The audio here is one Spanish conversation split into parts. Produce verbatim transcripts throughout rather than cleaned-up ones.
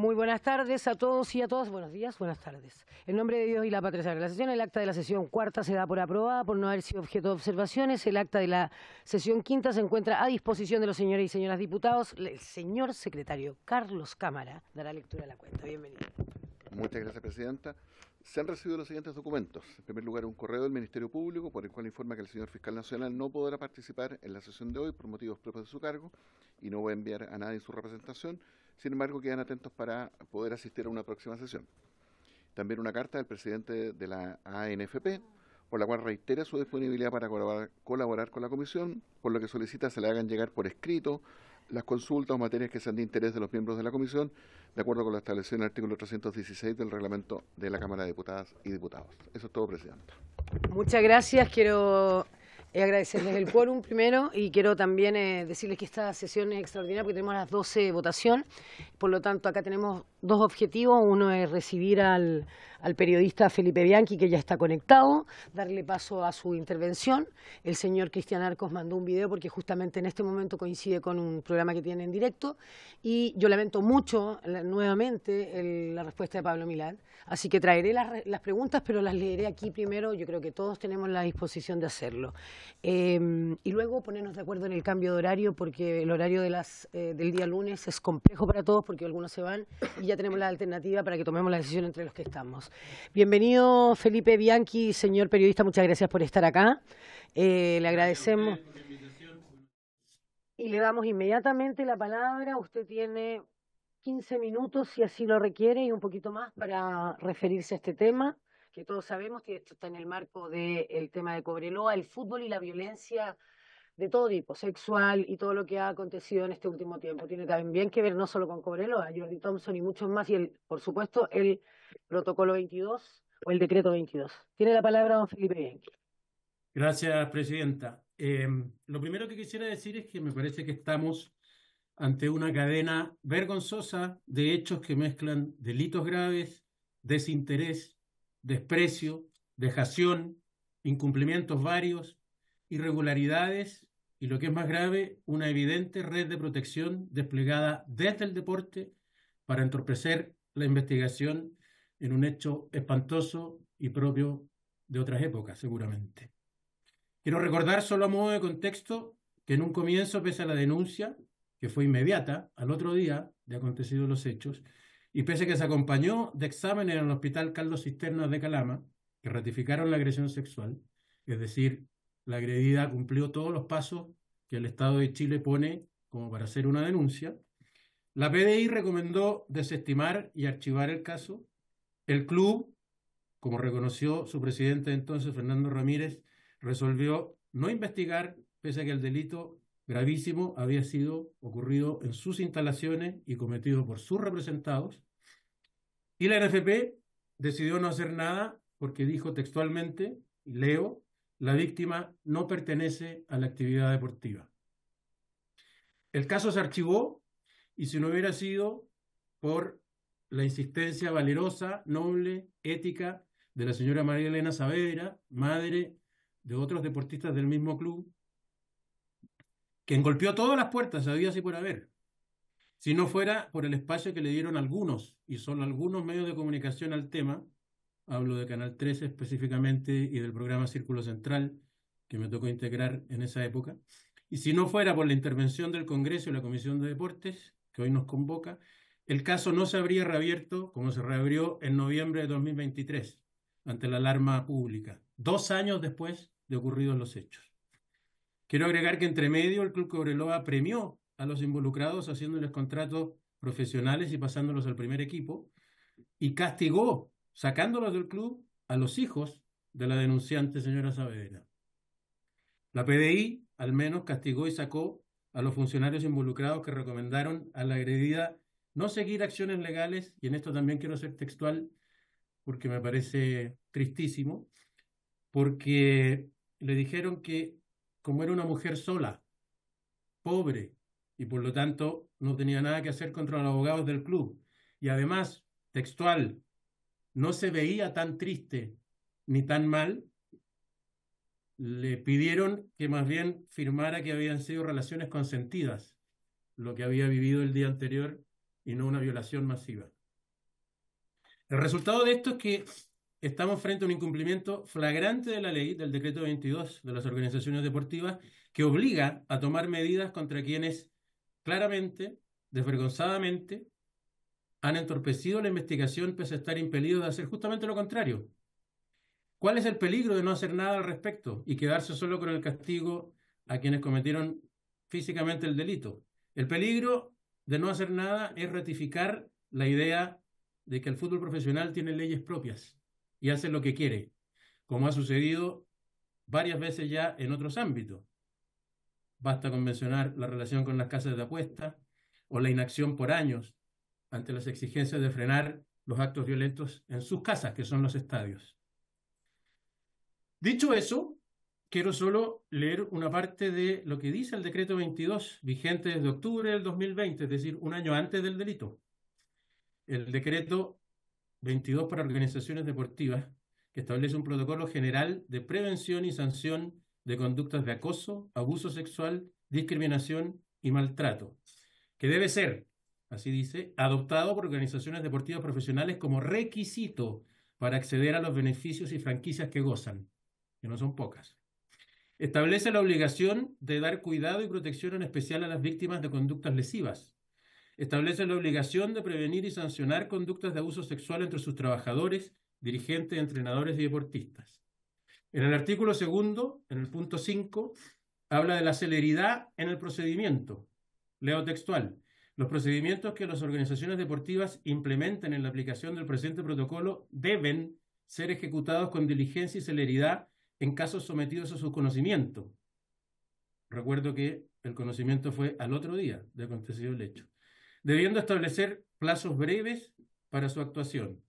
Muy buenas tardes a todos y a todas. Buenos días, buenas tardes. En nombre de Dios y la patria sagrada, la sesión, el acta de la sesión cuarta se da por aprobada por no haber sido objeto de observaciones. El acta de la sesión quinta se encuentra a disposición de los señores y señoras diputados. El señor secretario Carlos Cámara dará lectura a la cuenta. Bienvenido. Muchas gracias, presidenta. Se han recibido los siguientes documentos. En primer lugar, un correo del Ministerio Público por el cual informa que el señor Fiscal Nacional no podrá participar en la sesión de hoy por motivos propios de su cargo y no va a enviar a nadie su representación. Sin embargo, quedan atentos para poder asistir a una próxima sesión. También una carta del presidente de la A N F P por la cual reitera su disponibilidad para colaborar, colaborar con la comisión, por lo que solicita se le hagan llegar por escrito las consultas o materias que sean de interés de los miembros de la comisión, de acuerdo con lo establecido en el artículo trescientos dieciséis del reglamento de la Cámara de Diputadas y Diputados. Eso es todo, presidenta. Muchas gracias. Quiero agradecerles el quórum primero y quiero también eh, decirles que esta sesión es extraordinaria porque tenemos a las doce de votación. Por lo tanto, acá tenemos dos objetivos. Uno es recibir al, al periodista Felipe Bianchi, que ya está conectado, darle paso a su intervención. El señor Cristian Arcos mandó un video porque justamente en este momento coincide con un programa que tiene en directo. Y yo lamento mucho nuevamente el, la respuesta de Pablo Milad. Así que traeré las, las preguntas, pero las leeré aquí primero. Yo creo que todos tenemos la disposición de hacerlo. Eh, y luego ponernos de acuerdo en el cambio de horario, porque el horario de las, eh, del día lunes es complejo para todos, porque algunos se van y ya tenemos la alternativa para que tomemos la decisión entre los que estamos. Bienvenido Felipe Bianchi, señor periodista, muchas gracias por estar acá. Eh, le agradecemos. Y le damos inmediatamente la palabra. Usted tiene quince minutos, si así lo requiere, y un poquito más para referirse a este tema, que todos sabemos que esto está en el marco del tema de Cobreloa, el fútbol y la violencia de todo tipo, sexual y todo lo que ha acontecido en este último tiempo. Tiene también que ver no solo con Cobreloa, Jordi Thompson y muchos más, y el, por supuesto el protocolo veintidós o el decreto veintidós. Tiene la palabra don Felipe Bianchi. Gracias, presidenta. Eh, lo primero que quisiera decir es que me parece que estamos ante una cadena vergonzosa de hechos que mezclan delitos graves, desinterés, desprecio, dejación, incumplimientos varios, irregularidades y, lo que es más grave, una evidente red de protección desplegada desde el deporte para entorpecer la investigación en un hecho espantoso y propio de otras épocas, seguramente. Quiero recordar, solo a modo de contexto, que en un comienzo, pese a la denuncia, que fue inmediata, al otro día de acontecidos los hechos, y pese a que se acompañó de exámenes en el Hospital Carlos Cisternas de Calama, que ratificaron la agresión sexual, es decir, la agredida cumplió todos los pasos que el Estado de Chile pone como para hacer una denuncia, la P D I recomendó desestimar y archivar el caso, el club, como reconoció su presidente entonces, Fernando Ramírez, resolvió no investigar, pese a que el delito gravísimo había sido ocurrido en sus instalaciones y cometido por sus representados. Y la A N F P decidió no hacer nada porque dijo textualmente, leo, la víctima no pertenece a la actividad deportiva. El caso se archivó y si no hubiera sido por la insistencia valerosa, noble, ética de la señora María Elena Saavedra, madre de otros deportistas del mismo club, quien golpeó todas las puertas, había así por haber, si no fuera por el espacio que le dieron algunos, y solo algunos medios de comunicación al tema, hablo de Canal trece específicamente y del programa Círculo Central, que me tocó integrar en esa época, y si no fuera por la intervención del Congreso y la Comisión de Deportes, que hoy nos convoca, el caso no se habría reabierto como se reabrió en noviembre de dos mil veintitrés, ante la alarma pública, dos años después de ocurridos los hechos. Quiero agregar que entre medio el Club Cobreloa premió a los involucrados haciéndoles contratos profesionales y pasándolos al primer equipo y castigó, sacándolos del club, a los hijos de la denunciante señora Saavedra. La P D I al menos castigó y sacó a los funcionarios involucrados que recomendaron a la agredida no seguir acciones legales, y en esto también quiero ser textual porque me parece tristísimo, porque le dijeron que como era una mujer sola, pobre, y por lo tanto no tenía nada que hacer contra los abogados del club. Y además, textual, no se veía tan triste ni tan mal, le pidieron que más bien firmara que habían sido relaciones consentidas, lo que había vivido el día anterior y no una violación masiva. El resultado de esto es que estamos frente a un incumplimiento flagrante de la ley del Decreto veintidós de las organizaciones deportivas, que obliga a tomar medidas contra quienes claramente, desvergonzadamente, han entorpecido la investigación pese a estar impelidos de hacer justamente lo contrario. ¿Cuál es el peligro de no hacer nada al respecto y quedarse solo con el castigo a quienes cometieron físicamente el delito? El peligro de no hacer nada es ratificar la idea de que el fútbol profesional tiene leyes propias y hace lo que quiere, como ha sucedido varias veces ya en otros ámbitos. Basta con mencionar la relación con las casas de apuestas o la inacción por años ante las exigencias de frenar los actos violentos en sus casas, que son los estadios. Dicho eso, quiero solo leer una parte de lo que dice el Decreto veintidós, vigente desde octubre del dos mil veinte, es decir, un año antes del delito. El Decreto veintidós para organizaciones deportivas, que establece un protocolo general de prevención y sanción de conductas de acoso, abuso sexual, discriminación y maltrato, que debe ser, así dice, adoptado por organizaciones deportivas profesionales como requisito para acceder a los beneficios y franquicias que gozan, que no son pocas. Establece la obligación de dar cuidado y protección en especial a las víctimas de conductas lesivas. Establece la obligación de prevenir y sancionar conductas de abuso sexual entre sus trabajadores, dirigentes, entrenadores y deportistas. En el artículo segundo, en el punto cinco, habla de la celeridad en el procedimiento. Leo textual. Los procedimientos que las organizaciones deportivas implementen en la aplicación del presente protocolo deben ser ejecutados con diligencia y celeridad en casos sometidos a su conocimiento. Recuerdo que el conocimiento fue al otro día de acontecido el hecho. Debiendo establecer plazos breves para su actuación.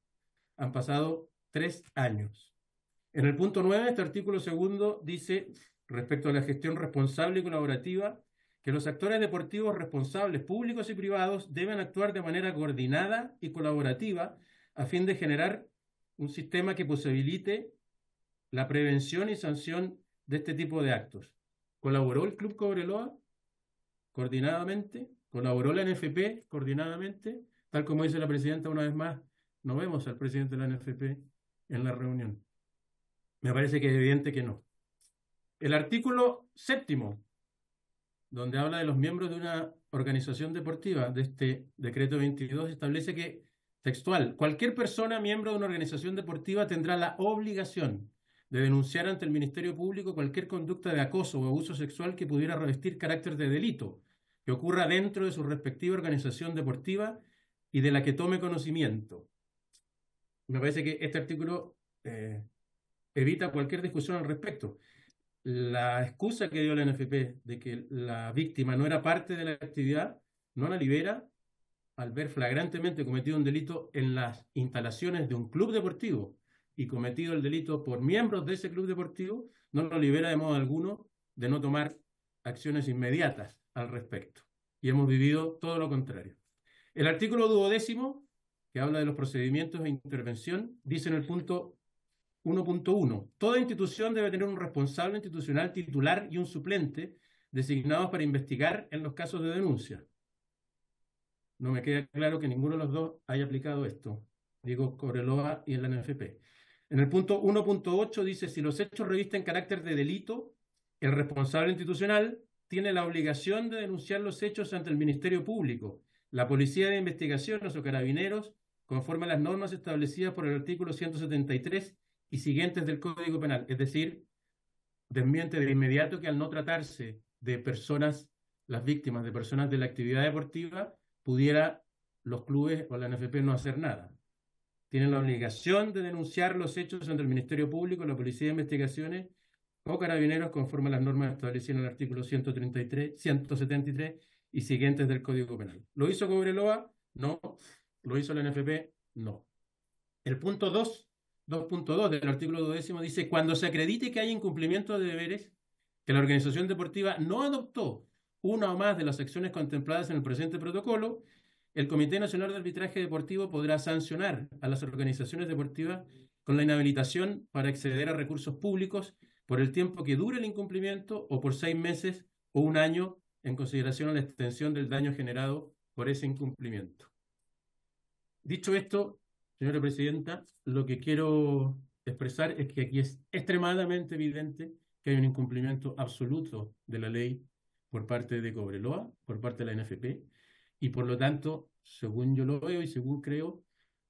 Han pasado tres años. En el punto nueve, este artículo segundo dice, respecto a la gestión responsable y colaborativa, que los actores deportivos responsables, públicos y privados, deben actuar de manera coordinada y colaborativa a fin de generar un sistema que posibilite la prevención y sanción de este tipo de actos. ¿Colaboró el Club Cobreloa coordinadamente? ¿Colaboró la A N F P coordinadamente? Tal como dice la presidenta una vez más, no vemos al presidente de la A N F P en la reunión. Me parece que es evidente que no. El artículo séptimo, donde habla de los miembros de una organización deportiva, de este Decreto veintidós, establece que, textual, cualquier persona miembro de una organización deportiva tendrá la obligación de denunciar ante el Ministerio Público cualquier conducta de acoso o abuso sexual que pudiera revestir carácter de delito, que ocurra dentro de su respectiva organización deportiva y de la que tome conocimiento. Me parece que este artículo eh, evita cualquier discusión al respecto. La excusa que dio la A N F P de que la víctima no era parte de la actividad no la libera al ver flagrantemente cometido un delito en las instalaciones de un club deportivo y cometido el delito por miembros de ese club deportivo, no lo libera de modo alguno de no tomar acciones inmediatas al respecto, y hemos vivido todo lo contrario. El artículo duodécimo, que habla de los procedimientos de intervención, dice en el punto uno punto uno, toda institución debe tener un responsable institucional titular y un suplente designados para investigar en los casos de denuncia. No me queda claro que ninguno de los dos haya aplicado esto, digo Cobreloa y el A N F P. En el punto uno punto ocho dice, si los hechos revisten carácter de delito, el responsable institucional tiene la obligación de denunciar los hechos ante el Ministerio Público, la Policía de Investigaciones o Carabineros, conforme a las normas establecidas por el artículo ciento setenta y tres y siguientes del Código Penal. Es decir, desmiente de inmediato que al no tratarse de personas, las víctimas de personas de la actividad deportiva, pudiera los clubes o la A N F P no hacer nada. Tienen la obligación de denunciar los hechos ante el Ministerio Público, la Policía de Investigaciones o Carabineros, conforme a las normas establecidas en el artículo ciento treinta y tres, ciento setenta y tres y siguientes del Código Penal. ¿Lo hizo Cobreloa? No. ¿Lo hizo la A N F P? No. El punto dos, dos punto dos del artículo duodécimo dice, cuando se acredite que hay incumplimiento de deberes, que la organización deportiva no adoptó una o más de las acciones contempladas en el presente protocolo, el Comité Nacional de Arbitraje Deportivo podrá sancionar a las organizaciones deportivas con la inhabilitación para acceder a recursos públicos por el tiempo que dure el incumplimiento o por seis meses o un año en consideración a la extensión del daño generado por ese incumplimiento. Dicho esto, señora presidenta, lo que quiero expresar es que aquí es extremadamente evidente que hay un incumplimiento absoluto de la ley por parte de Cobreloa, por parte de la A N F P, y por lo tanto, según yo lo veo y según creo,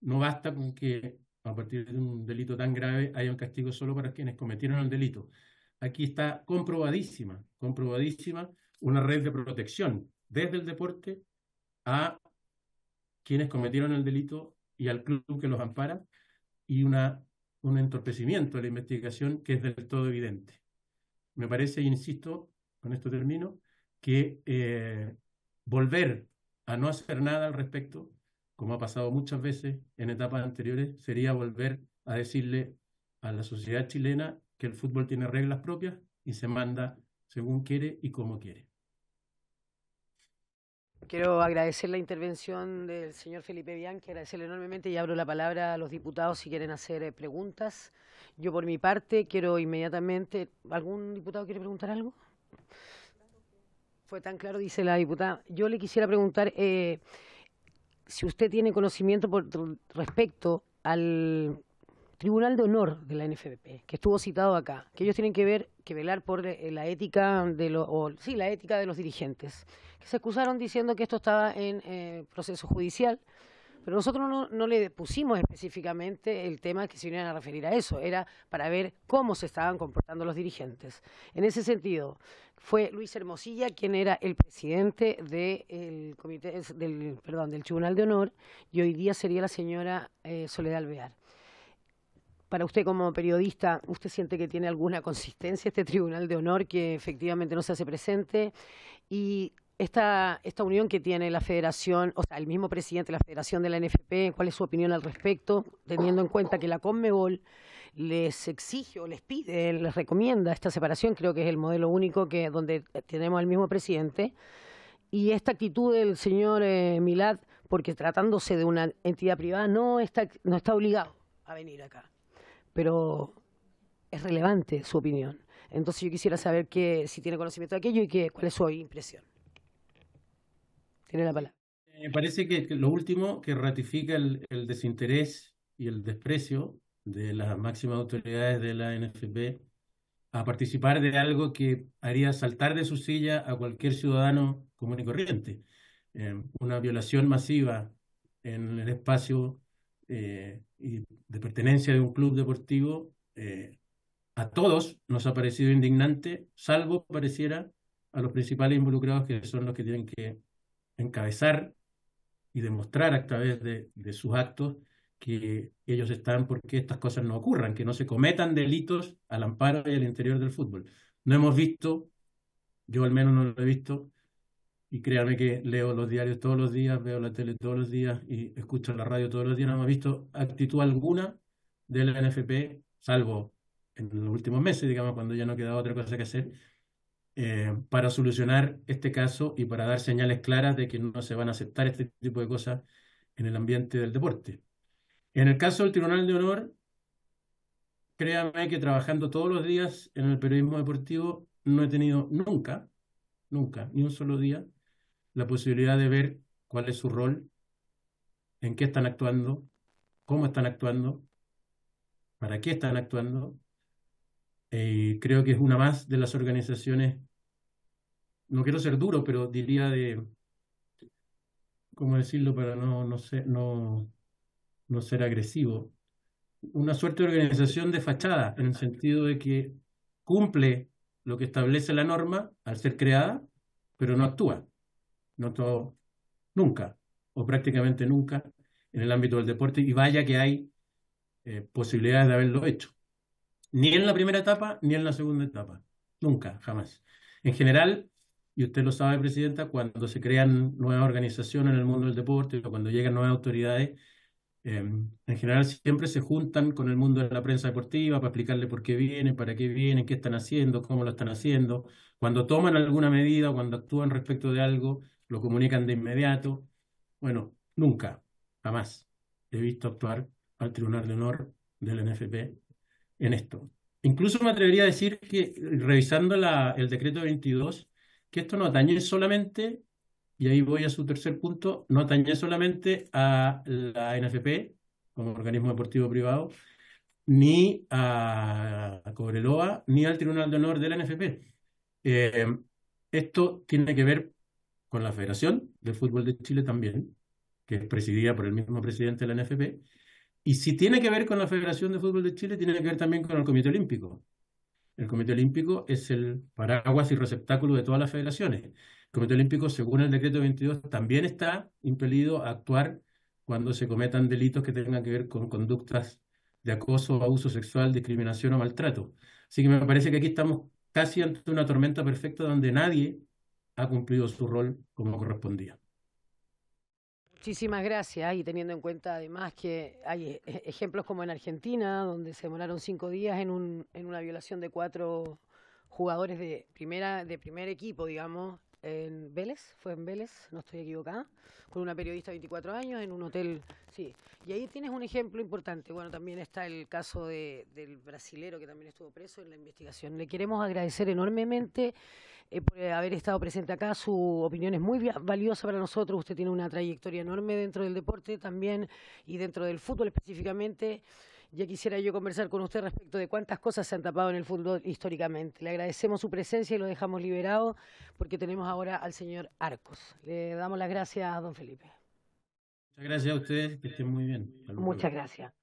no basta con que a partir de un delito tan grave haya un castigo solo para quienes cometieron el delito. Aquí está comprobadísima, comprobadísima una red de protección desde el deporte a quienes cometieron el delito y al club que los ampara, y una, un entorpecimiento de la investigación que es del todo evidente. Me parece, insisto, con esto termino, que eh, volver a no hacer nada al respecto, como ha pasado muchas veces en etapas anteriores, sería volver a decirle a la sociedad chilena que el fútbol tiene reglas propias y se manda según quiere y como quiere. Quiero agradecer la intervención del señor Felipe Bianchi, agradecerle enormemente, y abro la palabra a los diputados si quieren hacer preguntas. Yo por mi parte quiero inmediatamente... ¿Algún diputado quiere preguntar algo? Fue tan claro, dice la diputada. Yo le quisiera preguntar eh, si usted tiene conocimiento por respecto al Tribunal de Honor de la A N F P, que estuvo citado acá, que ellos tienen que ver, que velar por la ética de los, o, sí, la ética de los dirigentes, que se excusaron diciendo que esto estaba en eh, proceso judicial, pero nosotros no, no le pusimos específicamente el tema que se iban a referir a eso, era para ver cómo se estaban comportando los dirigentes. En ese sentido, fue Luis Hermosilla quien era el presidente de el comité, del, perdón, del Tribunal de Honor, y hoy día sería la señora eh, Soledad Alvear. Para usted como periodista, ¿usted siente que tiene alguna consistencia este Tribunal de Honor que efectivamente no se hace presente? Y esta, esta unión que tiene la Federación, o sea, el mismo presidente de la Federación de la A N F P, ¿cuál es su opinión al respecto? Teniendo en cuenta que la Conmebol les exige o les pide, les recomienda esta separación, creo que es el modelo único que donde tenemos al mismo presidente. Y esta actitud del señor eh, Milad, porque tratándose de una entidad privada, no está, no está obligado a venir acá, pero es relevante su opinión. Entonces yo quisiera saber que, si tiene conocimiento de aquello y que, cuál es su impresión. Tiene la palabra. Me parece que lo último que ratifica el, el desinterés y el desprecio de las máximas autoridades de la A N F P a participar de algo que haría saltar de su silla a cualquier ciudadano común y corriente. Eh, una violación masiva en el espacio Eh, y de pertenencia de un club deportivo, eh, a todos nos ha parecido indignante, salvo pareciera a los principales involucrados, que son los que tienen que encabezar y demostrar a través de, de sus actos que ellos están porque estas cosas no ocurran, que no se cometan delitos al amparo y al interior del fútbol. No hemos visto, yo al menos no lo he visto, y créanme que leo los diarios todos los días, veo la tele todos los días y escucho la radio todos los días, no hemos visto actitud alguna de la A N F P, salvo en los últimos meses, digamos, cuando ya no quedaba otra cosa que hacer, eh, para solucionar este caso y para dar señales claras de que no se van a aceptar este tipo de cosas en el ambiente del deporte. En el caso del Tribunal de Honor, créanme que trabajando todos los días en el periodismo deportivo no he tenido nunca, nunca, ni un solo día, la posibilidad de ver cuál es su rol, en qué están actuando, cómo están actuando, para qué están actuando. Eh, creo que es una más de las organizaciones, no quiero ser duro, pero diría de, ¿cómo decirlo para no, no, ser, no, no ser agresivo? Una suerte de organización de fachada, en el sentido de que cumple lo que establece la norma al ser creada, pero no actúa. No todo, nunca, o prácticamente nunca, en el ámbito del deporte, y vaya que hay eh, posibilidades de haberlo hecho. Ni en la primera etapa, ni en la segunda etapa. Nunca, jamás. En general, y usted lo sabe, Presidenta, cuando se crean nuevas organizaciones en el mundo del deporte, o cuando llegan nuevas autoridades, eh, en general siempre se juntan con el mundo de la prensa deportiva para explicarle por qué vienen, para qué vienen, qué están haciendo, cómo lo están haciendo. Cuando toman alguna medida, o cuando actúan respecto de algo, lo comunican de inmediato. Bueno, nunca, jamás he visto actuar al Tribunal de Honor del A N F P en esto. Incluso me atrevería a decir que, revisando la, el Decreto veintidós, que esto no atañe solamente y ahí voy a su tercer punto, no atañe solamente a la A N F P como organismo deportivo privado, ni a Cobreloa, ni al Tribunal de Honor de la A N F P. Eh, esto tiene que ver con la Federación de Fútbol de Chile también, que es presidida por el mismo presidente de la A N F P, y si tiene que ver con la Federación de Fútbol de Chile, tiene que ver también con el Comité Olímpico. El Comité Olímpico es el paraguas y receptáculo de todas las federaciones. El Comité Olímpico, según el Decreto veintidós, también está impelido a actuar cuando se cometan delitos que tengan que ver con conductas de acoso, abuso sexual, discriminación o maltrato. Así que me parece que aquí estamos casi ante una tormenta perfecta donde nadie ha cumplido su rol como correspondía. Muchísimas gracias, y teniendo en cuenta además que hay ejemplos como en Argentina, donde se demoraron cinco días en, un, en una violación de cuatro jugadores de primera de primer equipo, digamos, en Vélez, fue en Vélez, no estoy equivocada, con una periodista de veinticuatro años en un hotel, sí. Y ahí tienes un ejemplo importante. Bueno, también está el caso de, del brasilero que también estuvo preso en la investigación. Le queremos agradecer enormemente Eh, por haber estado presente acá. Su opinión es muy valiosa para nosotros. Usted tiene una trayectoria enorme dentro del deporte también y dentro del fútbol específicamente. Ya quisiera yo conversar con usted respecto de cuántas cosas se han tapado en el fútbol históricamente. Le agradecemos su presencia y lo dejamos liberado porque tenemos ahora al señor Arcos. Le damos las gracias a don Felipe. Muchas gracias a ustedes, que estén muy bien. Saludos. Muchas gracias.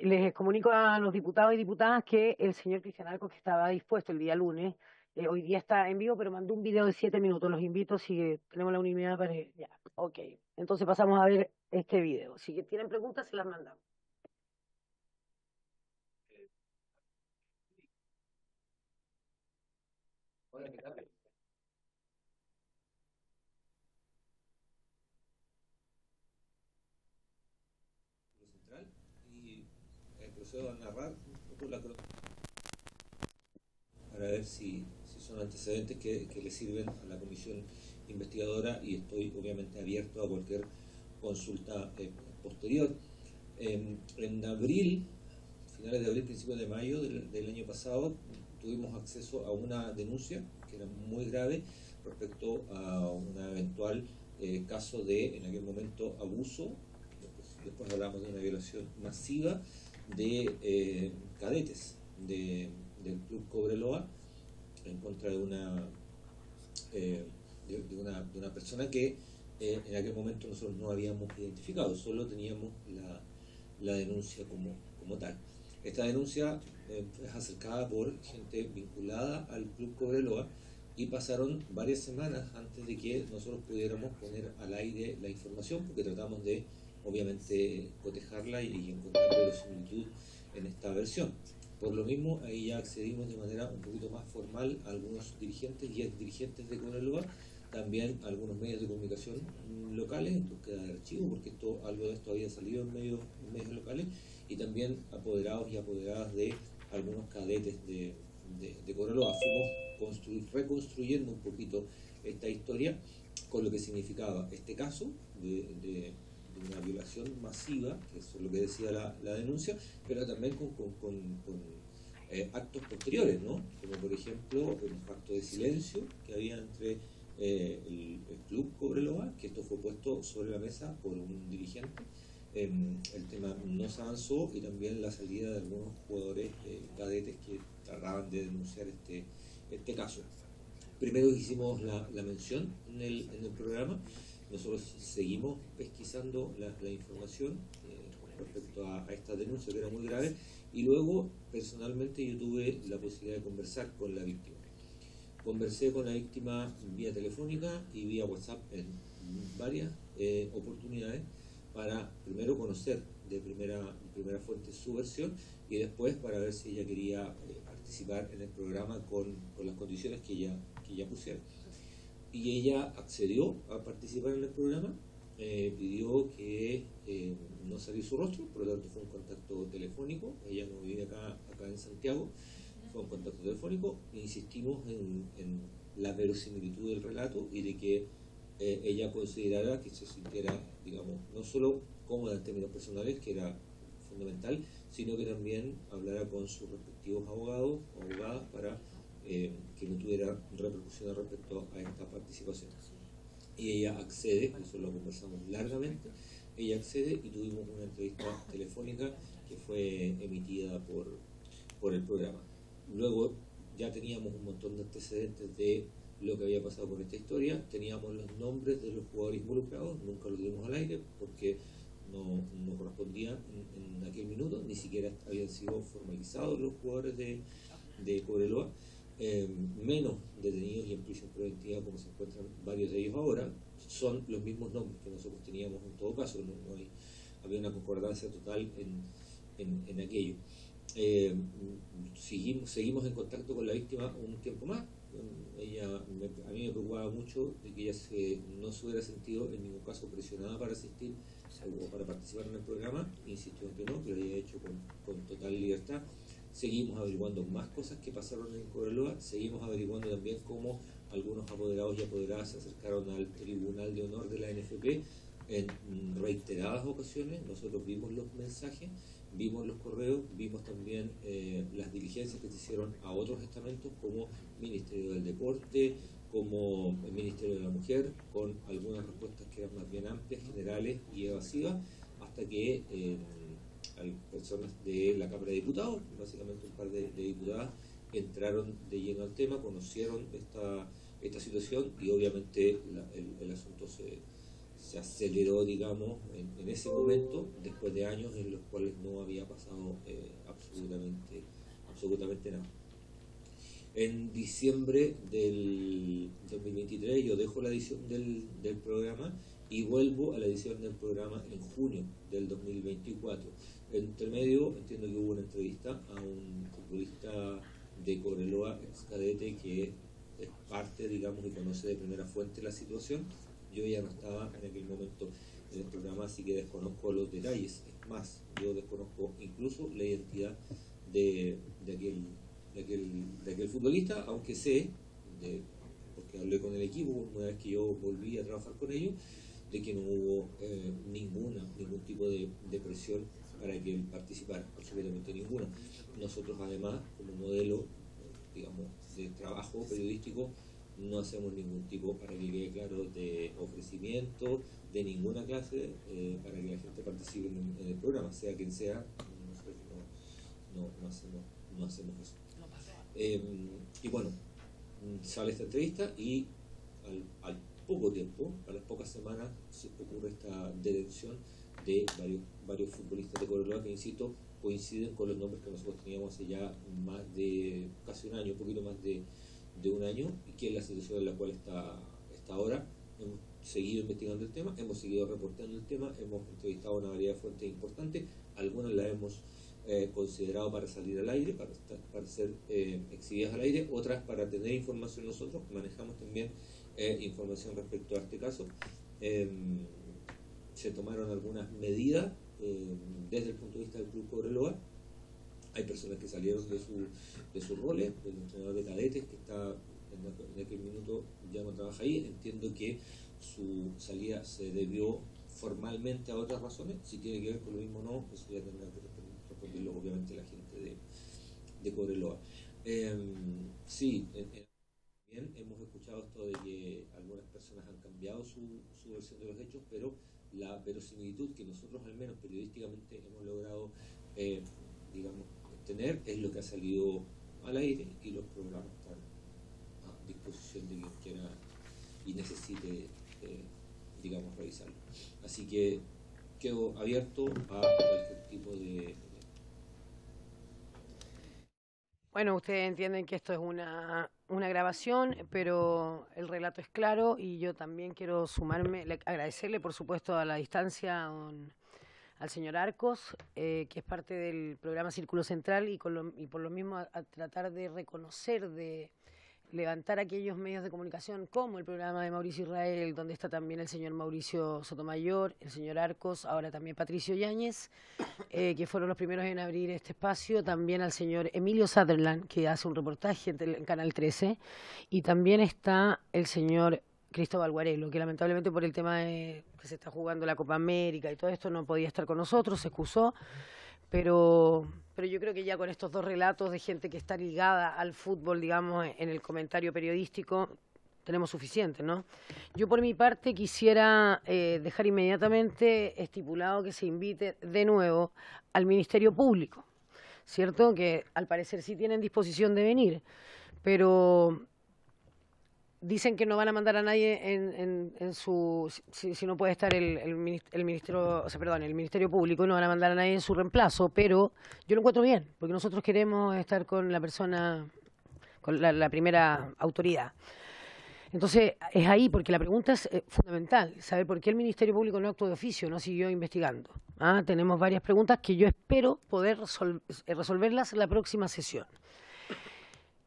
Les comunico a los diputados y diputadas que el señor Cristian Arcos, que estaba dispuesto el día lunes, Eh, hoy día está en vivo, pero mandó un video de siete minutos. Los invito, si tenemos la unanimidad para... Ya, ok. Entonces pasamos a ver este video. Si tienen preguntas, se las mandamos. Central y procedo a narrar un poco la crónica para ver si... son antecedentes que, que le sirven a la comisión investigadora y estoy obviamente abierto a cualquier consulta eh, posterior. Eh, en abril, finales de abril, principios de mayo del, del año pasado, tuvimos acceso a una denuncia que era muy grave respecto a un eventual eh, caso de, en aquel momento, abuso, después, después hablamos de una violación masiva de eh, cadetes de, del Club Cobreloa, en contra de una, eh, de, de una de una persona que eh, en aquel momento nosotros no habíamos identificado, solo teníamos la, la denuncia como, como tal. Esta denuncia eh, es acercada por gente vinculada al Club Cobreloa y pasaron varias semanas antes de que nosotros pudiéramos poner al aire la información, porque tratamos de, obviamente, cotejarla y, y encontrar la similitud en esta versión. Por lo mismo, ahí ya accedimos de manera un poquito más formal a algunos dirigentes y exdirigentes de Cobreloa, también a algunos medios de comunicación locales en búsqueda de archivos, porque esto, algo de esto había salido en medios, en medios locales, y también apoderados y apoderadas de algunos cadetes de, de, de Cobreloa. Fuimos reconstruyendo un poquito esta historia con lo que significaba este caso de... de de una violación masiva, que eso es lo que decía la, la denuncia, pero también con, con, con, con eh, actos posteriores, ¿no? Como por ejemplo el pacto de silencio que había entre eh, el, el Club Cobreloa, que esto fue puesto sobre la mesa por un dirigente, eh, el tema no se avanzó y también la salida de algunos jugadores eh, cadetes que trataban de denunciar este, este caso. Primero hicimos la, la mención en el, en el programa. Nosotros seguimos pesquisando la, la información eh, respecto a, a esta denuncia que era muy grave y luego personalmente yo tuve la posibilidad de conversar con la víctima. Conversé con la víctima vía telefónica y vía WhatsApp en varias eh, oportunidades para primero conocer de primera, de primera fuente su versión y después para ver si ella quería eh, participar en el programa con, con las condiciones que ella, que ella pusiera. Y ella accedió a participar en el programa, eh, pidió que eh, no saliera su rostro, por lo tanto fue un contacto telefónico, ella no vive acá, acá en Santiago, fue un contacto telefónico, e insistimos en, en la verosimilitud del relato y de que eh, ella considerara que se sintiera, digamos, no solo cómoda en términos personales, que era fundamental, sino que también hablara con sus respectivos abogados o abogadas para... Eh, que no tuviera repercusión respecto a esta participación. y ella accede, nosotros lo conversamos largamente, ella accede y tuvimos una entrevista telefónica que fue emitida por, por el programa. Luego ya teníamos un montón de antecedentes de lo que había pasado con esta historia, teníamos los nombres de los jugadores involucrados, nunca los dimos al aire porque no, no correspondían en, en aquel minuto, ni siquiera habían sido formalizados los jugadores de, de Cobreloa, eh, menos detenidos y en prisión preventiva como se encuentran varios de ellos ahora, son los mismos nombres que nosotros teníamos en todo caso, no, no hay, había una concordancia total en, en, en aquello. Eh, seguimos, seguimos en contacto con la víctima un tiempo más. Ella, me, a mí me preocupaba mucho de que ella se, no se hubiera sentido en ningún caso presionada para asistir o para participar en el programa, insistió en que no, que lo había hecho con, con total libertad. Seguimos averiguando más cosas que pasaron en Cobreloa, seguimos averiguando también cómo algunos apoderados y apoderadas se acercaron al Tribunal de Honor de la A N F P en reiteradas ocasiones. Nosotros vimos los mensajes, vimos los correos, vimos también eh, las diligencias que se hicieron a otros estamentos como Ministerio del Deporte, como el Ministerio de la Mujer, con algunas respuestas que eran más bien amplias, generales y evasivas, hasta que eh, personas de la Cámara de Diputados, básicamente un par de, de diputadas, entraron de lleno al tema, conocieron esta, esta situación y obviamente la, el, el asunto se... se aceleró, digamos, en, en ese momento, después de años en los cuales no había pasado eh, absolutamente, absolutamente nada. En diciembre del dos mil veintitrés yo dejo la edición del, del programa y vuelvo a la edición del programa en junio del dos mil veinticuatro. Entre medio, entiendo que hubo una entrevista a un futbolista de Cobreloa, ex cadete, que es parte, digamos, y conoce de primera fuente la situación. Yo ya no estaba en aquel momento en el programa, así que desconozco los detalles. Es más, yo desconozco incluso la identidad de, de, aquel, de, aquel, de aquel futbolista, aunque sé, de, porque hablé con el equipo una vez que yo volví a trabajar con ellos, de que no hubo eh, ninguna, ningún tipo de, de presión para que él participara, absolutamente ninguna. Nosotros además, como modelo, digamos, de trabajo periodístico, no hacemos ningún tipo, para que quede claro, de ofrecimiento de ninguna clase eh, para que la gente participe en, en el programa, sea quien sea, nosotros no, no, no, hacemos, no hacemos eso. Eh, y bueno, sale esta entrevista y al, al poco tiempo, a las pocas semanas, se ocurre esta detención de varios, varios futbolistas de Cobreloa que, insisto, coinciden con los nombres que nosotros teníamos hace ya más de casi un año, un poquito más de... de un año, y que es la situación en la cual está, está ahora. Hemos seguido investigando el tema, hemos seguido reportando el tema, hemos entrevistado una variedad de fuentes importantes, algunas las hemos eh, considerado para salir al aire, para, estar, para ser eh, exhibidas al aire, otras para tener información nosotros, manejamos también eh, información respecto a este caso. Eh, se tomaron algunas medidas eh, desde el punto de vista del Club Cobreloa. Hay personas que salieron de, su, de sus roles, el entrenador de cadetes que está en aquel minuto ya no trabaja ahí, entiendo que su salida se debió formalmente a otras razones, si tiene que ver con lo mismo o no, eso ya tendrá que responderlo obviamente la gente de, de Cobreloa. Eh, sí, eh, bien, hemos escuchado esto de que algunas personas han cambiado su, su versión de los hechos, pero la verosimilitud que nosotros al menos periodísticamente hemos logrado eh, digamos, tener es lo que ha salido al aire y los programas están a disposición de quien quiera y necesite eh, digamos revisarlo, así que quedo abierto a cualquier tipo de... Bueno, ustedes entienden que esto es una, una grabación, pero el relato es claro y yo también quiero sumarme, le, agradecerle por supuesto a la distancia a don, al señor Arcos, eh, que es parte del programa Círculo Central, y, con lo, y por lo mismo a, a tratar de reconocer, de levantar aquellos medios de comunicación como el programa de Mauricio Israel, donde está también el señor Mauricio Sotomayor, el señor Arcos, ahora también Patricio Yáñez, eh, que fueron los primeros en abrir este espacio, también al señor Emilio Sutherland, que hace un reportaje en, en Canal trece, y también está el señor Cristóbal Guarelo, que lamentablemente por el tema de que se está jugando la Copa América y todo esto no podía estar con nosotros, se excusó, pero, pero yo creo que ya con estos dos relatos de gente que está ligada al fútbol, digamos, en el comentario periodístico, tenemos suficiente, ¿no? Yo por mi parte quisiera eh, dejar inmediatamente estipulado que se invite de nuevo al Ministerio Público, ¿cierto? Que al parecer sí tienen disposición de venir, pero dicen que no van a mandar a nadie en, en, en su... Si, si no puede estar el, el, el, ministerio, o sea, perdón, el Ministerio Público, no van a mandar a nadie en su reemplazo, pero yo lo encuentro bien, porque nosotros queremos estar con la persona, con la, la primera autoridad. Entonces, es ahí, porque la pregunta es eh, fundamental, saber por qué el Ministerio Público no actuó de oficio, no siguió investigando. ¿Ah? Tenemos varias preguntas que yo espero poder resol resolverlas en la próxima sesión.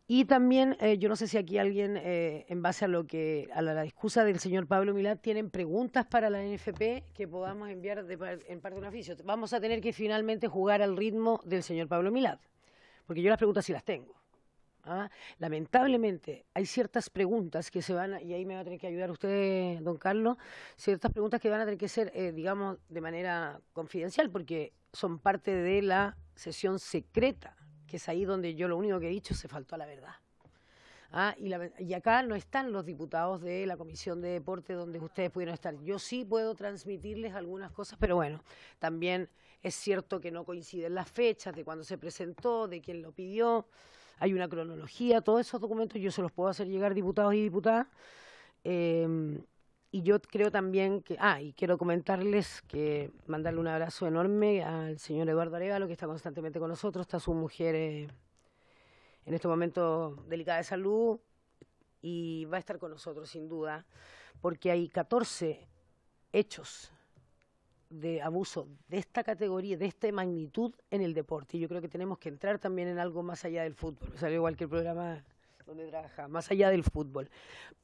Y también, eh, yo no sé si aquí alguien, eh, en base a lo que a la, la excusa del señor Pablo Milad, tienen preguntas para la A N F P que podamos enviar de par en parte un oficio. Vamos a tener que finalmente jugar al ritmo del señor Pablo Milad, porque yo las preguntas sí las tengo. ¿Ah? Lamentablemente hay ciertas preguntas que se van a, y ahí me va a tener que ayudar usted, don Carlos, ciertas preguntas que van a tener que ser, eh, digamos, de manera confidencial, porque son parte de la sesión secreta, que es ahí donde yo lo único que he dicho, se faltó a la verdad. ¿Ah? Y, la, y acá no están los diputados de la Comisión de Deporte donde ustedes pudieron estar. Yo sí puedo transmitirles algunas cosas, pero bueno, también es cierto que no coinciden las fechas de cuando se presentó, de quién lo pidió. Hay una cronología, todos esos documentos yo se los puedo hacer llegar, diputados y diputadas. Eh, y yo creo también que... Ah, y quiero comentarles que mandarle un abrazo enorme al señor Eduardo Arévalo, que está constantemente con nosotros, está su mujer eh, en este momento delicada de salud, y va a estar con nosotros sin duda, porque hay catorce hechos de abuso de esta categoría, de esta magnitud en el deporte. Y yo creo que tenemos que entrar también en algo más allá del fútbol. Me salió igual que el programa donde trabaja, más allá del fútbol.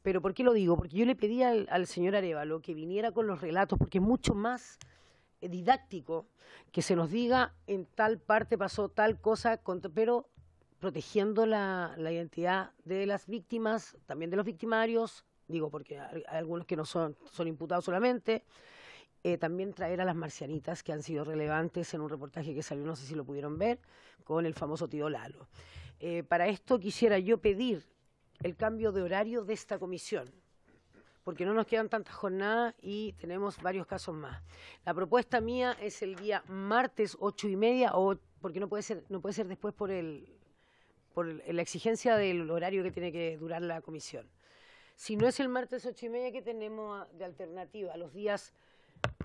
Pero ¿por qué lo digo? Porque yo le pedí al, al señor Arévalo que viniera con los relatos, porque es mucho más didáctico que se nos diga en tal parte pasó tal cosa, con, pero protegiendo la, la identidad de las víctimas, también de los victimarios, digo porque hay algunos que no son, son imputados solamente. Eh, también traer a las marcianitas que han sido relevantes en un reportaje que salió, no sé si lo pudieron ver, con el famoso tío Lalo. Eh, para esto quisiera yo pedir el cambio de horario de esta comisión, porque no nos quedan tantas jornadas y tenemos varios casos más. La propuesta mía es el día martes ocho y media, o, porque no puede ser, no puede ser después por, el, por el, la exigencia del horario que tiene que durar la comisión. Si no es el martes ocho y media, ¿qué tenemos de alternativa? A los días...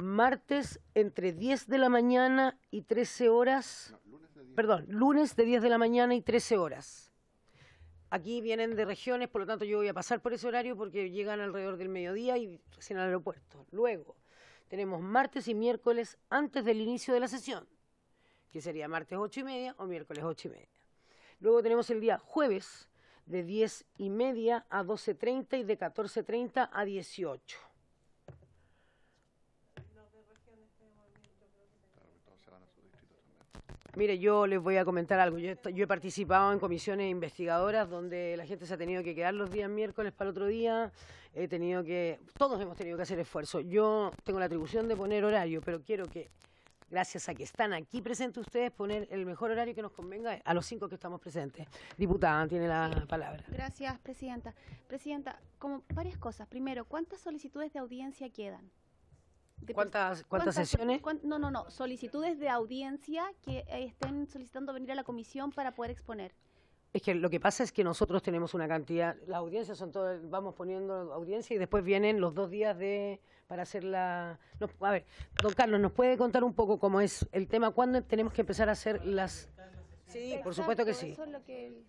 Martes entre diez de la mañana y trece horas, no, lunes de diez. Perdón, lunes de diez de la mañana y trece horas. Aquí vienen de regiones, por lo tanto yo voy a pasar por ese horario porque llegan alrededor del mediodía y recién al aeropuerto. Luego tenemos martes y miércoles antes del inicio de la sesión, que sería martes ocho y media o miércoles ocho y media. Luego tenemos el día jueves de diez y media a doce treinta y de catorce treinta a dieciocho. Mire, yo les voy a comentar algo. Yo, yo he participado en comisiones investigadoras donde la gente se ha tenido que quedar los días miércoles para el otro día. He tenido que, todos hemos tenido que hacer esfuerzo. Yo tengo la atribución de poner horario, pero quiero que, gracias a que están aquí presentes ustedes, poner el mejor horario que nos convenga a los cinco que estamos presentes. Diputada, tiene la palabra. Gracias, Presidenta. Presidenta, como varias cosas. Primero, ¿cuántas solicitudes de audiencia quedan? ¿Cuántas, ¿Cuántas sesiones? ¿cuánt, no, no, no. Solicitudes de audiencia que estén solicitando venir a la comisión para poder exponer. Es que lo que pasa es que nosotros tenemos una cantidad, las audiencias son todas, vamos poniendo audiencia y después vienen los dos días de para hacer la... No, a ver, don Carlos, ¿nos puede contar un poco cómo es el tema? ¿Cuándo tenemos que empezar a hacer las...? Sí, exacto, por supuesto que sí. Eso es lo que el...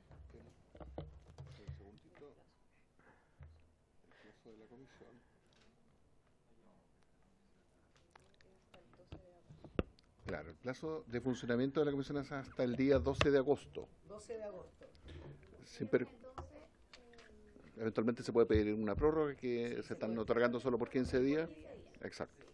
Claro, el plazo de funcionamiento de la comisión es hasta el día doce de agosto. doce de agosto. Siempre, eventualmente se puede pedir una prórroga que sí, se están otorgando solo por quince días. Exacto.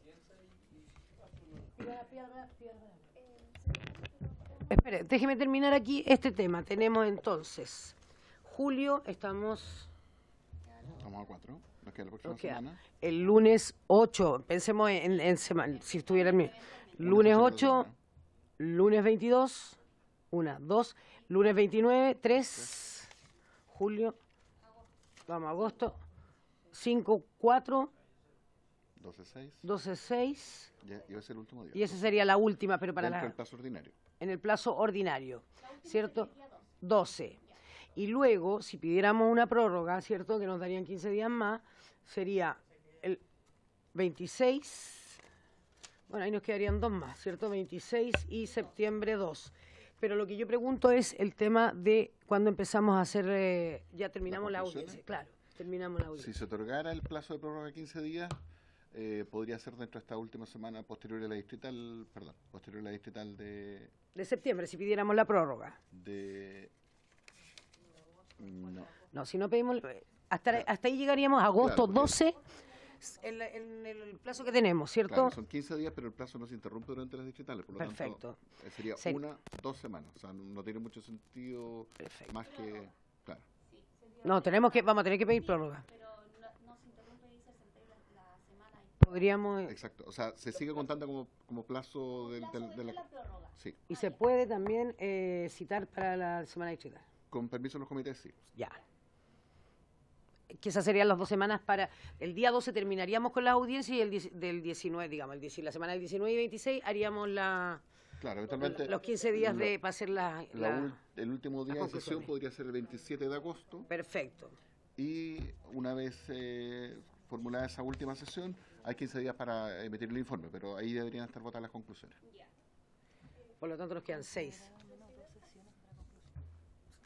Espere, déjeme terminar aquí este tema. Tenemos entonces, julio, estamos... Estamos a cuatro. Nos queda la próxima okay. semana. El lunes ocho, pensemos en, en semana, si estuviera el mío. Lunes ocho, lunes veintidós, uno, dos, lunes veintinueve, tres, julio, vamos, agosto, cinco cuatro. doce seis. Y ese es el último día. Y esa sería la última, pero para la... En el plazo ordinario. En el plazo ordinario, ¿cierto? doce. Y luego, si pidiéramos una prórroga, ¿cierto? Que nos darían quince días más, sería el veintiséis. Bueno, ahí nos quedarían dos más, ¿cierto? veintiséis y septiembre dos. Pero lo que yo pregunto es el tema de cuando empezamos a hacer... Eh, ya terminamos la audiencia, claro. Terminamos la audiencia. Si se otorgara el plazo de prórroga de quince días... Eh, podría ser dentro de esta última semana posterior a la distrital, perdón, posterior a la distrital de... De septiembre, si pidiéramos la prórroga. De... No. No, si no pedimos... Hasta, claro. Hasta ahí llegaríamos a agosto, claro, doce, en el, el, el plazo que tenemos, ¿cierto? Claro, son quince días, pero el plazo no se interrumpe durante las distritales, por lo perfecto. Tanto sería se... una, dos semanas, o sea, no tiene mucho sentido perfecto. Más que... Claro. No, tenemos que, vamos a tener que pedir prórroga. Podríamos... Exacto, o sea, se sigue contando como, como plazo del, del, de la prórroga. Sí. Y se puede también eh, citar para la semana distrital. Con permiso de los comités, sí. Ya. Que esas serían las dos semanas para... El día doce terminaríamos con la audiencia y el del diecinueve, digamos, el, la semana del diecinueve y veintiséis haríamos la... Claro, eventualmente... Los quince días la, de, para hacer la... la, la el último día de sesión podría ser el veintisiete de agosto. Perfecto. Y una vez eh, formulada esa última sesión... Hay quince días para emitir el informe, pero ahí deberían estar votadas las conclusiones. Por lo tanto, nos quedan seis.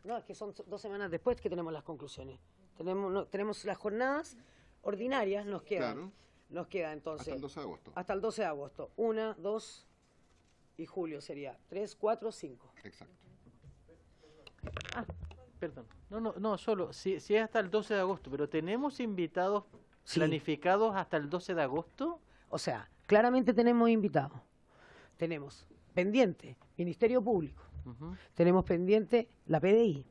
No, es que son dos semanas después que tenemos las conclusiones. Tenemos no, tenemos las jornadas ordinarias, nos quedan. Claro. Nos queda entonces... Hasta el doce de agosto. Hasta el doce de agosto. Una, dos y julio sería tres, cuatro, cinco. Exacto. Ah, perdón. No, no, no solo, si, si es hasta el doce de agosto, pero tenemos invitados... Sí. ¿Planificados hasta el doce de agosto? O sea, claramente tenemos invitados. Tenemos pendiente Ministerio Público, uh-huh. Tenemos pendiente la P D I,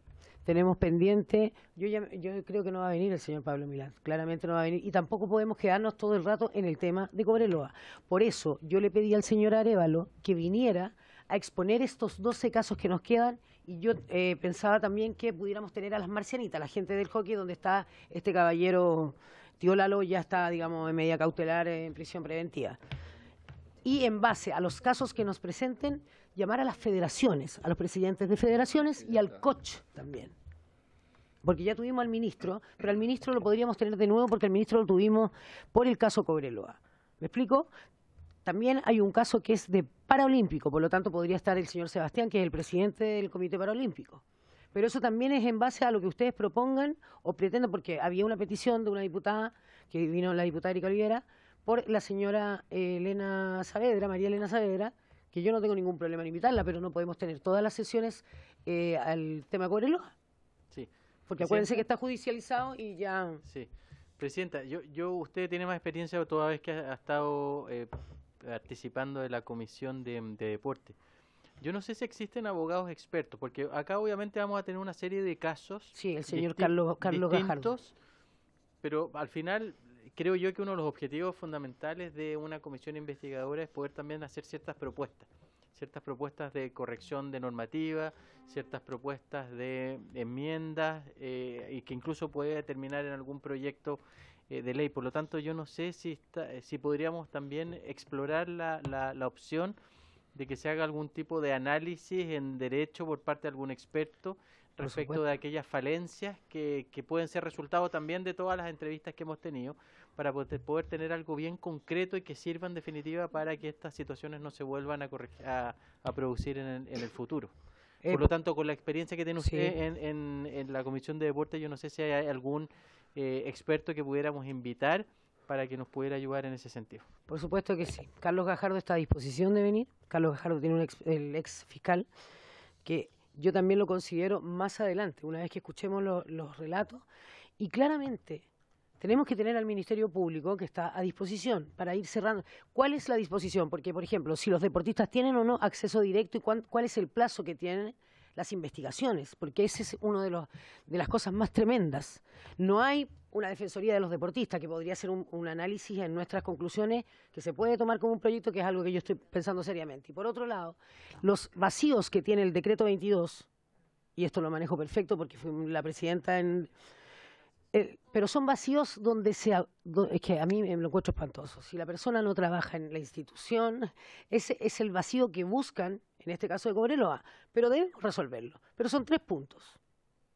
tenemos pendiente... Yo, ya, yo creo que no va a venir el señor Pablo Milad, claramente no va a venir, y tampoco podemos quedarnos todo el rato en el tema de Cobreloa. Por eso yo le pedí al señor Arévalo que viniera a exponer estos doce casos que nos quedan. Y yo eh, pensaba también que pudiéramos tener a las marcianitas, la gente del hockey, donde está este caballero... Tío Lalo ya está, digamos, en medida cautelar en prisión preventiva. Y en base a los casos que nos presenten, llamar a las federaciones, a los presidentes de federaciones y al coach también. Porque ya tuvimos al ministro, pero al ministro lo podríamos tener de nuevo porque al ministro lo tuvimos por el caso Cobreloa. ¿Me explico? También hay un caso que es de Paraolímpico, por lo tanto podría estar el señor Sebastián, que es el presidente del Comité Paraolímpico. Pero eso también es en base a lo que ustedes propongan o pretendan, porque había una petición de una diputada, que vino la diputada Erika Olivera, por la señora Elena Saavedra, María Elena Saavedra, que yo no tengo ningún problema en invitarla, pero no podemos tener todas las sesiones eh, al tema Cobreloa. Sí. Porque acuérdense que está judicializado y ya... Sí. Presidenta, yo, yo usted tiene más experiencia toda vez que ha, ha estado eh, participando de la Comisión de, de Deporte. Yo no sé si existen abogados expertos, porque acá obviamente vamos a tener una serie de casos. Sí, el señor Carlos, Carlos Gajardo. Pero al final creo yo que uno de los objetivos fundamentales de una comisión investigadora es poder también hacer ciertas propuestas, ciertas propuestas de corrección de normativa, ciertas propuestas de enmiendas eh, y que incluso puede terminar en algún proyecto eh, de ley. Por lo tanto, yo no sé si, está, si podríamos también explorar la, la, la opción de que se haga algún tipo de análisis en derecho por parte de algún experto respecto de aquellas falencias que, que pueden ser resultado también de todas las entrevistas que hemos tenido, para poder, poder tener algo bien concreto y que sirva en definitiva para que estas situaciones no se vuelvan a, corregir, a, a producir en el, en el futuro. Eh, por lo tanto, con la experiencia que tiene usted sí. en, en, en la Comisión de Deporte, yo no sé si hay algún eh, experto que pudiéramos invitar para que nos pudiera ayudar en ese sentido. Por supuesto que sí. Carlos Gajardo está a disposición de venir. Carlos Gajardo tiene un ex, el ex fiscal, que yo también lo considero más adelante, una vez que escuchemos lo, los relatos. Y claramente tenemos que tener al Ministerio Público, que está a disposición, para ir cerrando. ¿Cuál es la disposición? Porque, por ejemplo, si los deportistas tienen o no acceso directo y cuán, cuál es el plazo que tienen las investigaciones, porque ese es uno de, los, de las cosas más tremendas. No hay una defensoría de los deportistas, que podría ser un, un análisis en nuestras conclusiones, que se puede tomar como un proyecto, que es algo que yo estoy pensando seriamente. Y por otro lado, los vacíos que tiene el Decreto veintidós, y esto lo manejo perfecto porque fui la presidenta en, eh, pero son vacíos donde se... Es que a mí me lo encuentro espantoso. Si la persona no trabaja en la institución, ese es el vacío que buscan, en este caso de Cobreloa, pero deben resolverlo. Pero son tres puntos.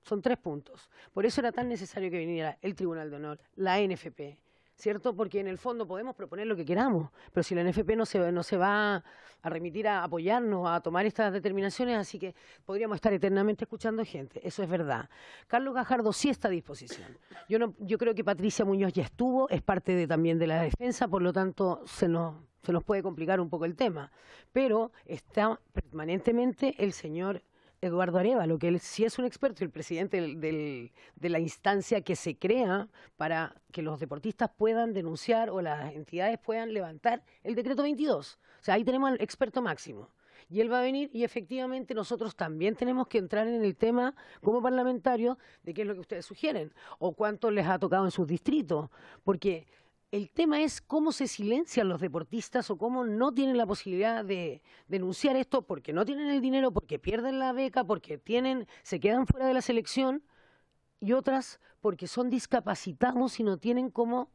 Son tres puntos. Por eso era tan necesario que viniera el Tribunal de Honor, la A N F P, ¿cierto? Porque en el fondo podemos proponer lo que queramos, pero si la A N F P no se, no se va a remitir a apoyarnos, a tomar estas determinaciones, así que podríamos estar eternamente escuchando gente, eso es verdad. Carlos Gajardo sí está a disposición. Yo, no, yo creo que Patricia Muñoz ya estuvo, es parte de, también de la defensa, por lo tanto se nos, se nos puede complicar un poco el tema, pero está permanentemente el señor Eduardo Arévalo, que él sí es un experto, el presidente del, del, de la instancia que se crea para que los deportistas puedan denunciar o las entidades puedan levantar el decreto veintidós. O sea, ahí tenemos al experto máximo. Y él va a venir y efectivamente nosotros también tenemos que entrar en el tema como parlamentarios de qué es lo que ustedes sugieren o cuánto les ha tocado en sus distritos. Porque el tema es cómo se silencian los deportistas o cómo no tienen la posibilidad de denunciar esto porque no tienen el dinero, porque pierden la beca, porque tienen, se quedan fuera de la selección y otras porque son discapacitados y no tienen cómo...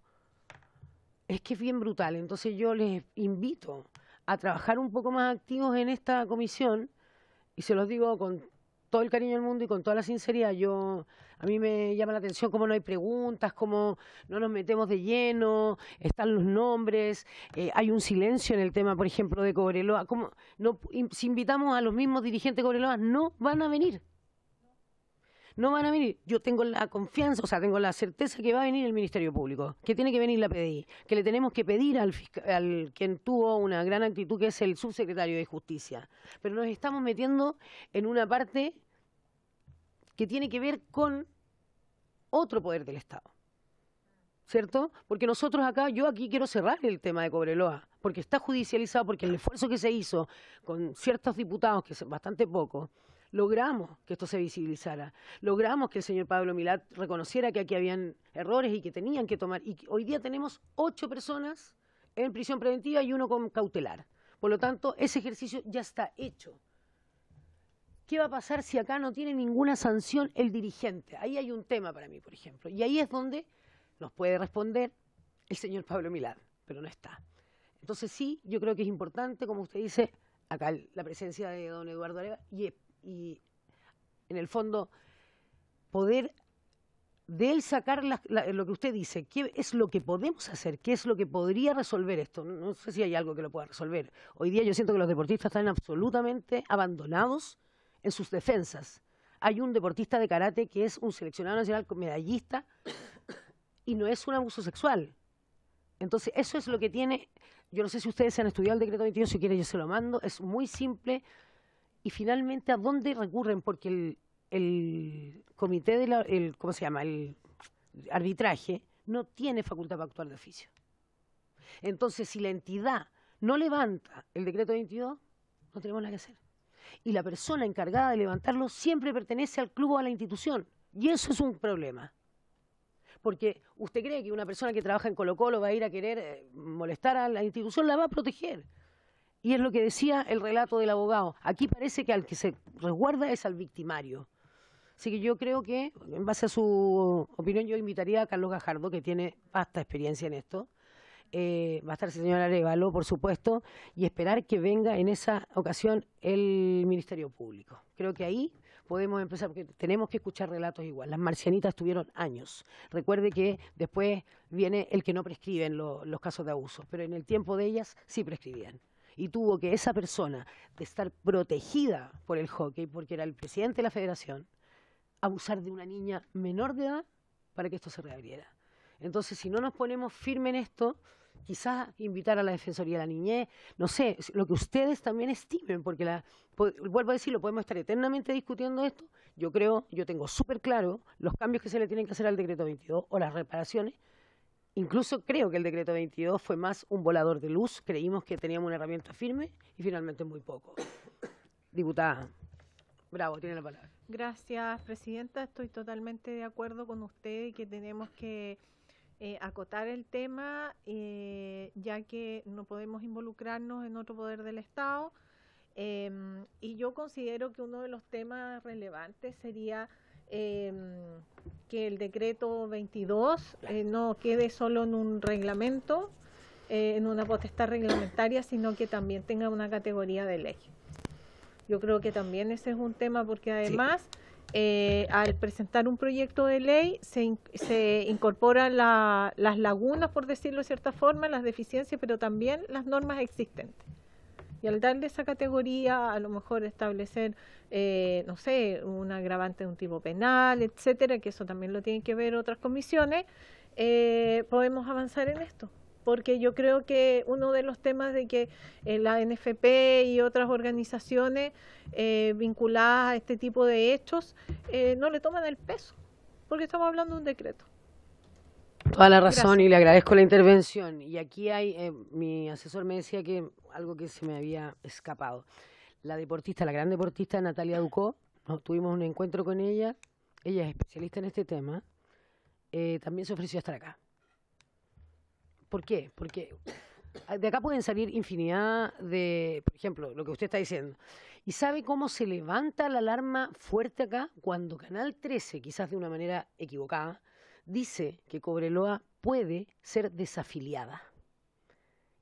Es que es bien brutal. Entonces yo les invito a trabajar un poco más activos en esta comisión y se los digo con todo el cariño del mundo y con toda la sinceridad. Yo, a mí me llama la atención cómo no hay preguntas, cómo no nos metemos de lleno, están los nombres, eh, hay un silencio en el tema, por ejemplo, de Cobreloa. Cómo, no, si invitamos a los mismos dirigentes de Cobreloa, no van a venir. No van a venir. Yo tengo la confianza, o sea, tengo la certeza que va a venir el Ministerio Público, que tiene que venir la P D I, que le tenemos que pedir al, fiscal, al quien tuvo una gran actitud, que es el Subsecretario de Justicia. Pero nos estamos metiendo en una parte que tiene que ver con otro poder del Estado, ¿cierto? Porque nosotros acá, yo aquí quiero cerrar el tema de Cobreloa, porque está judicializado, porque el esfuerzo que se hizo con ciertos diputados, que es bastante poco, logramos que esto se visibilizara, logramos que el señor Pablo Milad reconociera que aquí habían errores y que tenían que tomar, y hoy día tenemos ocho personas en prisión preventiva y uno con cautelar. Por lo tanto, ese ejercicio ya está hecho. ¿Qué va a pasar si acá no tiene ninguna sanción el dirigente? Ahí hay un tema para mí, por ejemplo. Y ahí es donde nos puede responder el señor Pablo Milad, pero no está. Entonces sí, yo creo que es importante, como usted dice, acá la presencia de don Eduardo Arévalo y, y en el fondo poder de él sacar la, la, lo que usted dice, qué es lo que podemos hacer, qué es lo que podría resolver esto. No, no sé si hay algo que lo pueda resolver. Hoy día yo siento que los deportistas están absolutamente abandonados en sus defensas. Hay un deportista de karate que es un seleccionado nacional medallista y no es un abuso sexual. Entonces, eso es lo que tiene... Yo no sé si ustedes han estudiado el decreto veintidós, si quieren yo se lo mando, es muy simple. Y finalmente, ¿a dónde recurren? Porque el, el comité de la, el, ¿cómo se llama? El arbitraje no tiene facultad para actuar de oficio. Entonces, si la entidad no levanta el decreto veintidós, no tenemos nada que hacer. Y la persona encargada de levantarlo siempre pertenece al club o a la institución. Y eso es un problema. Porque usted cree que una persona que trabaja en Colo-Colo va a ir a querer molestar a la institución, la va a proteger. Y es lo que decía el relato del abogado. Aquí parece que al que se resguarda es al victimario. Así que yo creo que, en base a su opinión, yo invitaría a Carlos Gajardo, que tiene vasta experiencia en esto. Eh, va a estar el señor Arévalo, por supuesto, y esperar que venga en esa ocasión el Ministerio Público. Creo que ahí podemos empezar, porque tenemos que escuchar relatos igual. Las marcianitas tuvieron años. Recuerde que después viene el que no prescriben lo, los casos de abuso, pero en el tiempo de ellas sí prescribían. Y tuvo que esa persona, de estar protegida por el hockey, porque era el presidente de la federación, abusar de una niña menor de edad para que esto se reabriera. Entonces, si no nos ponemos firme en esto, quizás invitar a la Defensoría de la Niñez, no sé, lo que ustedes también estimen, porque la, vuelvo a decirlo, podemos estar eternamente discutiendo esto. Yo creo, yo tengo súper claro los cambios que se le tienen que hacer al decreto veintidós o las reparaciones. Incluso creo que el decreto veintidós fue más un volador de luz, creímos que teníamos una herramienta firme y finalmente muy poco. Diputada Bravo, tiene la palabra. Gracias, presidenta. Estoy totalmente de acuerdo con usted y que tenemos que Eh, acotar el tema, eh, ya que no podemos involucrarnos en otro poder del Estado, eh, y yo considero que uno de los temas relevantes sería eh, que el decreto veintidós eh, no quede solo en un reglamento, eh, en una potestad reglamentaria, sino que también tenga una categoría de ley. Yo creo que también ese es un tema, porque además sí. eh, al presentar un proyecto de ley se, in, se incorporan la, las lagunas, por decirlo de cierta forma, las deficiencias, pero también las normas existentes. Y al darle esa categoría, a lo mejor establecer, eh, no sé, un agravante de un tipo penal, etcétera, que eso también lo tienen que ver otras comisiones, eh, podemos avanzar en esto. Porque yo creo que uno de los temas de que eh, la A N F P y otras organizaciones eh, vinculadas a este tipo de hechos eh, no le toman el peso, porque estamos hablando de un decreto. Toda la razón. Gracias. Y le agradezco la intervención. Y aquí hay, eh, mi asesor me decía que algo que se me había escapado. La deportista, la gran deportista Natalia Ducó, ¿no? Tuvimos un encuentro con ella, ella es especialista en este tema, eh, también se ofreció a estar acá. ¿Por qué? Porque de acá pueden salir infinidad de, por ejemplo, lo que usted está diciendo. ¿Y sabe cómo se levanta la alarma fuerte acá? Cuando Canal trece, quizás de una manera equivocada, dice que Cobreloa puede ser desafiliada.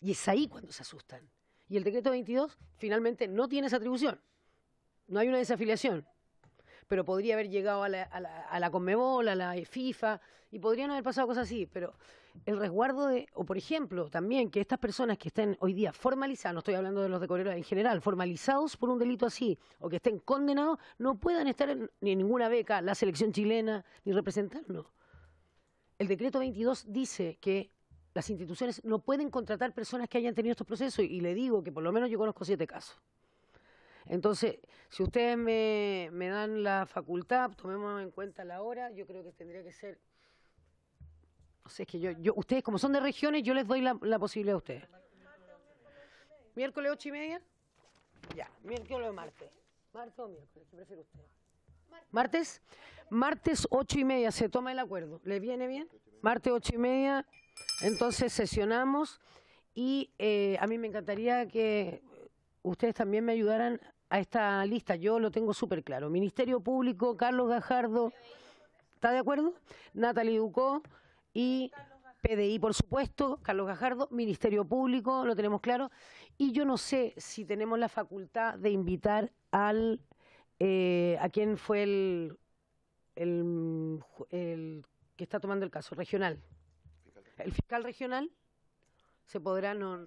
Y es ahí cuando se asustan. Y el decreto veintidós finalmente no tiene esa atribución. No hay una desafiliación. Pero podría haber llegado a la, a la, a la Conmebol, a la FIFA, y podrían haber pasado cosas así, pero el resguardo de, o por ejemplo, también que estas personas que estén hoy día formalizadas, no estoy hablando de los de Cobreloa en general, formalizados por un delito así, o que estén condenados, no puedan estar en, ni en ninguna beca, la selección chilena, ni representarnos. El decreto veintidós dice que las instituciones no pueden contratar personas que hayan tenido estos procesos, y le digo que por lo menos yo conozco siete casos. Entonces, si ustedes me, me dan la facultad, tomemos en cuenta la hora, yo creo que tendría que ser, no sé, es que yo, yo ustedes como son de regiones, yo les doy la, la posibilidad a ustedes. ¿Miércoles ocho y media? Ya, miércoles o martes. ¿Martes o miércoles? ¿Qué prefiere usted? ¿Martes? Martes ocho y media, se toma el acuerdo. ¿Les viene bien? Martes ocho y media, entonces sesionamos y eh, a mí me encantaría que ustedes también me ayudaran a esta lista. Yo lo tengo súper claro. Ministerio Público, Carlos Gajardo, ¿está de acuerdo? Natalia Ducó y P D I, por supuesto, Carlos Gajardo, Ministerio Público, lo tenemos claro. Y yo no sé si tenemos la facultad de invitar al eh, a quién fue el, el, el que está tomando el caso, regional. El fiscal regional, se podrá... No,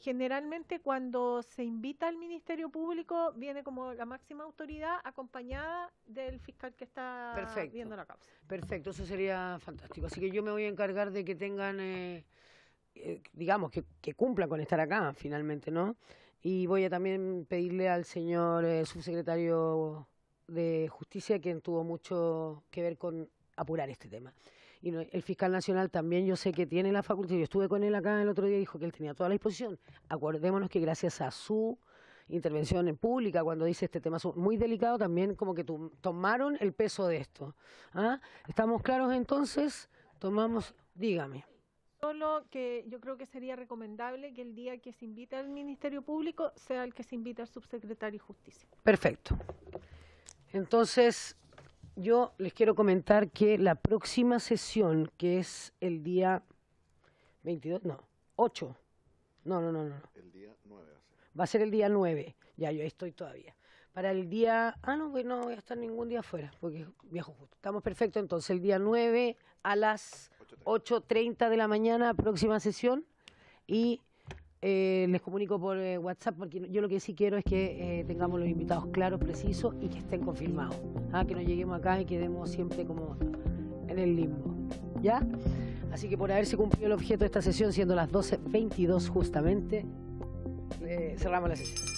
generalmente cuando se invita al Ministerio Público viene como la máxima autoridad acompañada del fiscal que está perfecto, viendo la causa. Perfecto, eso sería fantástico. Así que yo me voy a encargar de que tengan, eh, eh, digamos, que, que cumplan con estar acá finalmente, ¿no? Y voy a también pedirle al señor eh, subsecretario de Justicia, quien tuvo mucho que ver con apurar este tema. Y el fiscal nacional también, yo sé que tiene la facultad, yo estuve con él acá el otro día, dijo que él tenía toda la disposición. Acordémonos que gracias a su intervención en pública, cuando dice este tema muy delicado, también como que tomaron el peso de esto. ¿Ah? ¿Estamos claros entonces? Tomamos, dígame. Solo que yo creo que sería recomendable que el día que se invite al Ministerio Público sea el que se invite al subsecretario de Justicia. Perfecto. Entonces... yo les quiero comentar que la próxima sesión, que es el día veintidós, no, ocho, no, no, no, no. El día nueve va a ser. Va a ser el día nueve, ya yo ahí estoy todavía. Para el día, ah, no, pues no voy a estar ningún día afuera, porque viajo justo. Estamos perfectos, entonces el día nueve a las ocho treinta de la mañana, próxima sesión, y eh, les comunico por eh, WhatsApp, porque yo lo que sí quiero es que eh, tengamos los invitados claros, precisos y que estén confirmados. Ah, que no lleguemos acá y quedemos siempre como en el limbo, ¿ya? Así que por haberse cumplido el objeto de esta sesión, siendo las doce veintidós justamente, eh, cerramos la sesión.